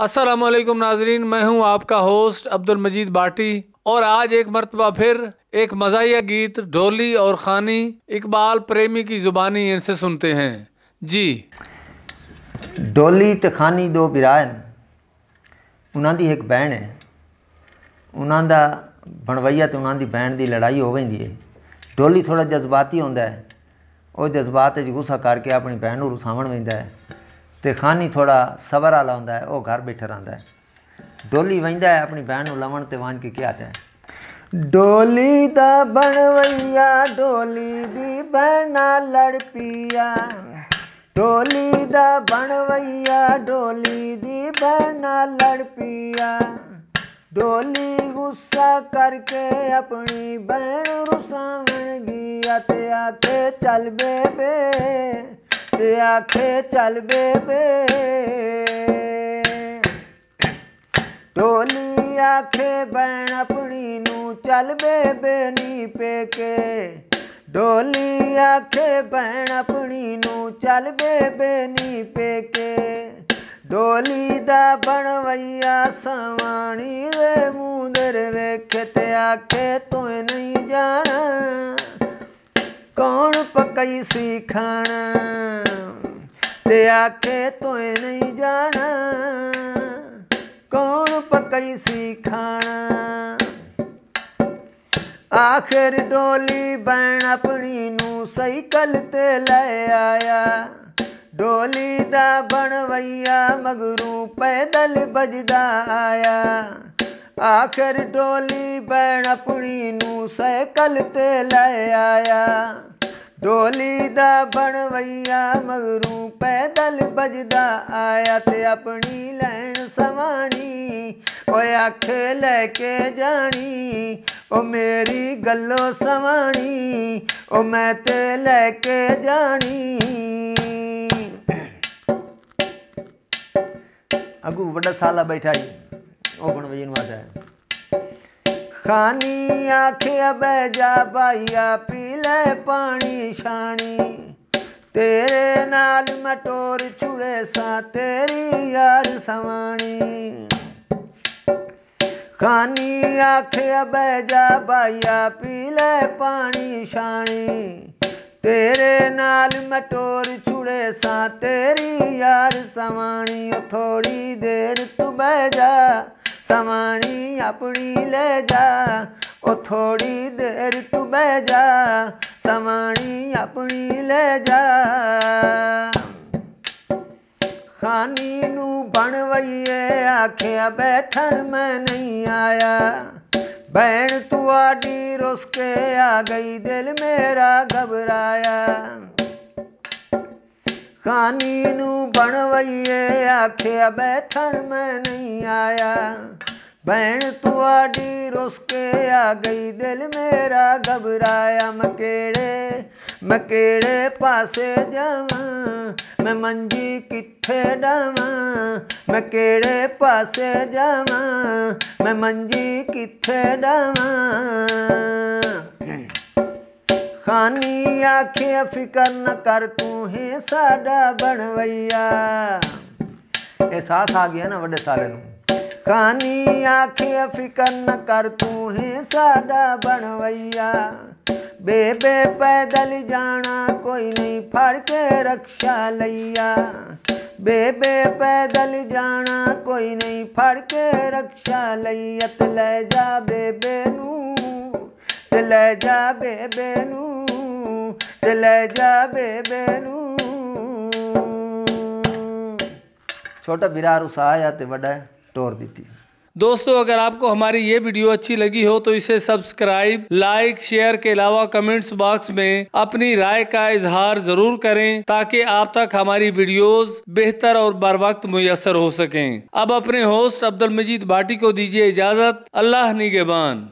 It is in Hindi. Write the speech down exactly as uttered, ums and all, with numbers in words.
अस्सलामुअलैकुम नाजरीन, मैं हूँ आपका होस्ट अब्दुल मजीद बाटी और आज एक मरतबा फिर एक मज़ाहिया गीत ढोली और ख़ानी इकबाल प्रेमी की ज़ुबानी इनसे सुनते हैं। जी ढोली ते खानी दो बिरायन उन्हां दी एक बहन है, उन्हां दा बनवैया ते उन्हां दी बहन दी लड़ाई हो गई है। ढोली थोड़ा जज्बाती होंदा है और जज्बात गुस्सा करके अपनी बहन को रुसावण वेंदा है ते खानी थोड़ा सबर आला होंदा है, वह घर बैठा रहता है। डोली वेंदा है अपनी बहन को लवण ते वांझ के क्या आता है, डोली दा बनवैया डोली दी बहना लड़ पिया, डोली दा बनवैया डोली दी बहना लड़ पिया, डोली गुस्सा करके अपनी बहन रुसावण गया ते आखे चल बेबे, ते आखे चल बेबे, डोली आखे बहन अपनी नू चल बेबे नी पेके, डोली आखे बहन अपनी नू चल बेबे नी पेके, डोली दा बनवैया सवाणी वे मूंदर वेखे ते आखे तू नहीं जाना कौन पकई सी खाना, ते आखे तू नहीं जाना कौन पकई सी खाना। आखिर डोली बहन अपनी नू साइकिल ते ले आया, डोली दा बनवैया मगरू पैदल बजदा आया, आखिर डोली बहन अपनी नू साइकिल ते ले आया, डोली दा बनवैया मगरू पैदल बजदा आया ते अपनी लैन सवानी ओए आखे लेके जानी, ओ मेरी गल्लो सवानी ओ मैं ते लेके जानी। अगू बड़ा साला बैठा जी ओ बनवैया नू आता है, खानी आखे बह जा भाइया पी ले पानी शानी, तेरे नाल मटोर छुड़े सा तेरी यार सवानी, खानी आखे बह जा भाइया पी ले पानी शानी, तेरे नाल मटोर छुड़े सा तेरी यार सवानी, ओ थोड़ी देर तू बह जा सवानी अपनी ले जा, ओ थोड़ी देर तू बह जा सवानी अपनी ले जा। खानी नू बनवैये आखिया बैठन मैं नहीं आया, बहन तुआडी रुस के आ गई दिल मेरा घबराया, खानी नू बनवैये आखिया बैठन मैं नहीं आया, बहन तुआडी रुस के आ गई दिल मेरा घबराया, मकेड़े मकेड़े पासे जावां मैं मंजी किथे डावां, मैं केड़े पासे जावां मैं मंजी किथे डावां। खानी आखिया फिकर न कर तू है साडा बनवैया, एहसास आ गया ना बड़े साले नू, खानी आखिया फिकर न कर तू है साडा बनवैया, बेबे पैदल जाना कोई नहीं फाड़ के रक्षा लैया, बेबे पैदल जाना कोई नहीं फाड़ के रक्षा लैया, ते ले जा बेबे नू ते ले जा बेबे नू ते ले जा बेबे नू। छोटा बिरा रुसा आया ते बड़ा टोर देती। दोस्तों अगर आपको हमारी ये वीडियो अच्छी लगी हो तो इसे सब्सक्राइब, लाइक, शेयर के अलावा कमेंट्स बॉक्स में अपनी राय का इजहार जरूर करें ताकि आप तक हमारी वीडियोस बेहतर और बर वक्त मुयसर हो सकें। अब अपने होस्ट अब्दुल मजीद बाटी को दीजिए इजाज़त। अल्लाह निगेबान।